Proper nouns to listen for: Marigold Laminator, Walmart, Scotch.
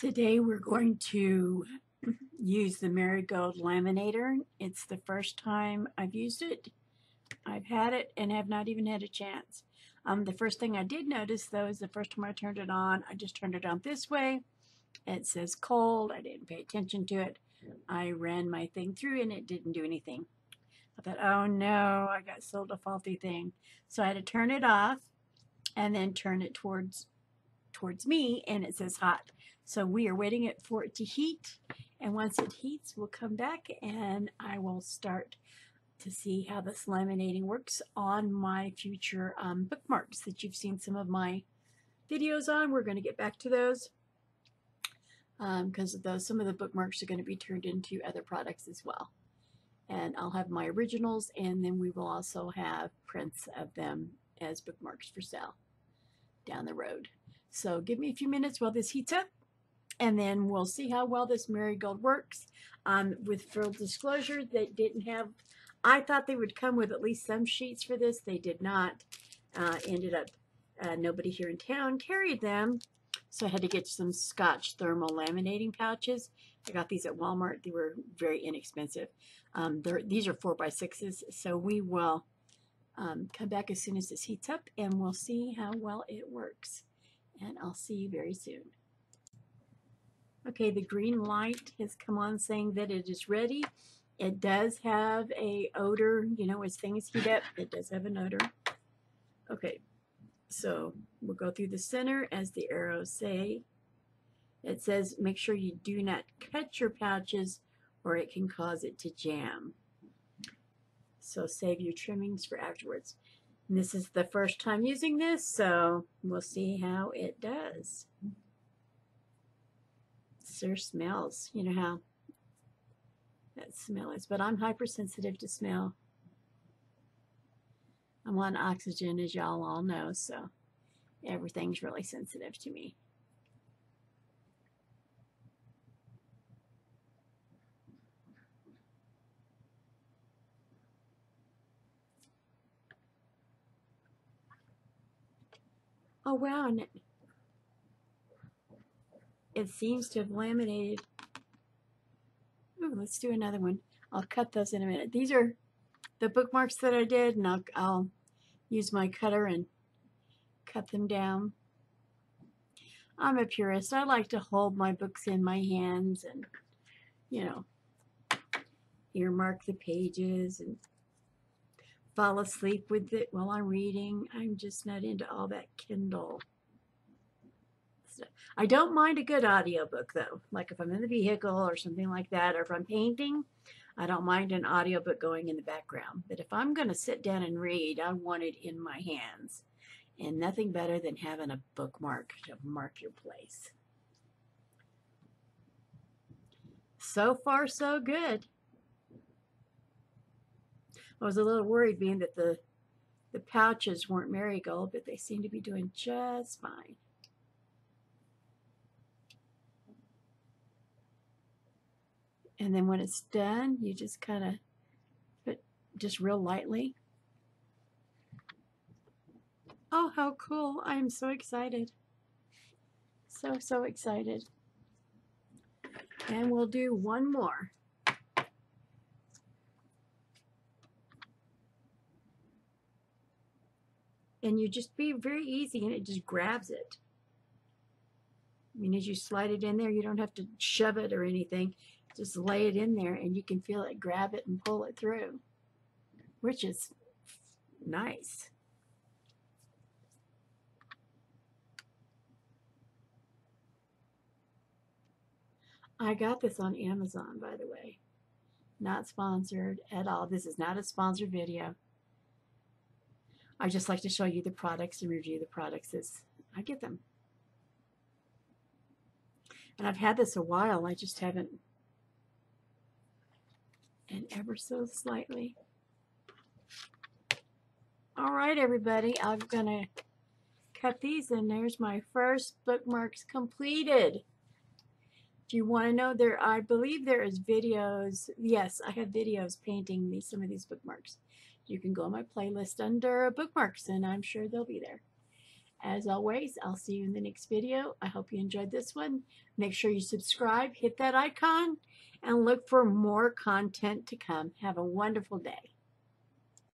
Today we're going to use the Marigold Laminator. It's the first time I've used it. I've had it and have not even had a chance. The first thing I did notice though is the first time I turned it on, I just turned it on this way. It says cold. I didn't pay attention to it. I ran my thing through and it didn't do anything. I thought, oh no, I got sold a faulty thing. So I had to turn it off and then turn it towards me, and it says hot. So we are waiting for it to heat, and once it heats we'll come back and I will start to see how this laminating works on my future bookmarks that you've seen some of my videos on. We're going to get back to those because some of the bookmarks are going to be turned into other products as well, and I'll have my originals and then we will also have prints of them as bookmarks for sale down the road. So give me a few minutes while this heats up, and then we'll see how well this Marigold works. With full disclosure, they didn't have, I thought they would come with at least some sheets for this. They did not. Ended up nobody here in town carried them, so I had to get some Scotch thermal laminating pouches. I got these at Walmart. They were very inexpensive. These are 4x6s, so we will come back as soon as this heats up and we'll see how well it works. And I'll see you very soon. Okay, the green light has come on saying that it is ready. It does have a odor, you know, as things heat up, it does have an odor. Okay, so we'll go through the center as the arrows say. It says make sure you do not cut your pouches or it can cause it to jam. So save your trimmings for afterwards. This is the first time using this, so we'll see how it does. Sure smells, you know how that smell is, but I'm hypersensitive to smell. I'm on oxygen, as y'all all know, so everything's really sensitive to me. Oh wow, and it seems to have laminated. Ooh, let's do another one. I'll cut those in a minute. These are the bookmarks that I did, and I'll use my cutter and cut them down. I'm a purist. I like to hold my books in my hands and, you know, earmark the pages and fall asleep with it while I'm reading. I'm just not into all that Kindle stuff. I don't mind a good audiobook though. Like if I'm in the vehicle or something like that, or if I'm painting, I don't mind an audiobook going in the background. But if I'm going to sit down and read, I want it in my hands. And nothing better than having a bookmark to mark your place. So far, so good. I was a little worried being that the pouches weren't Marigold, but they seem to be doing just fine. And then when it's done, you just kind of put just real lightly. Oh, how cool. I'm so excited. So, so excited. And we'll do one more. And you just be very easy and it just grabs it. I mean, as you slide it in there, you don't have to shove it or anything. Just lay it in there and you can feel it grab it and pull it through, which is nice. I got this on Amazon, by the way. Not sponsored at all. This is not a sponsored video. I just like to show you the products and review the products as I get them. And I've had this a while, I just haven't. And ever so slightly. All right, everybody, I'm gonna cut these and there's my first bookmarks completed. If you wanna know, I believe there is videos. Yes, I have videos painting some of these bookmarks. You can go on my playlist under bookmarks and I'm sure they'll be there. As always, I'll see you in the next video. I hope you enjoyed this one. Make sure you subscribe, hit that icon, and look for more content to come. Have a wonderful day.